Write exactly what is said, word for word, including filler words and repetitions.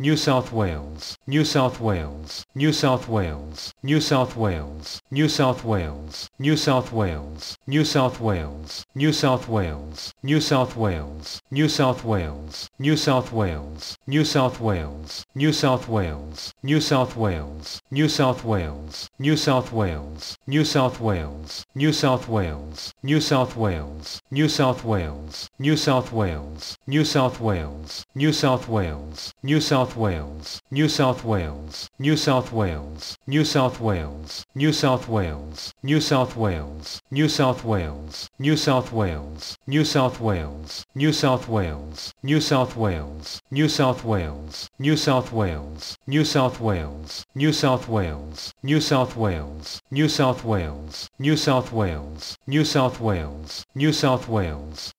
New South Wales, New South Wales, New South Wales, New South Wales, New South Wales, New South Wales, New South Wales, New South Wales, New South Wales, New South Wales, New South Wales, New South Wales, New South Wales, New South Wales, New South Wales, New South Wales, New South Wales, New South Wales, New South Wales, New South Wales, New South Wales, New South Wales, New South Wales, New South Wales, New South Wales, New South Wales, New South Wales, New South Wales, New South Wales, New South Wales, New South Wales, New South Wales, New South Wales, New South Wales, New South Wales, New South Wales, New South Wales, New South Wales, New South Wales, New South Wales, New South Wales, New South Wales, New South Wales,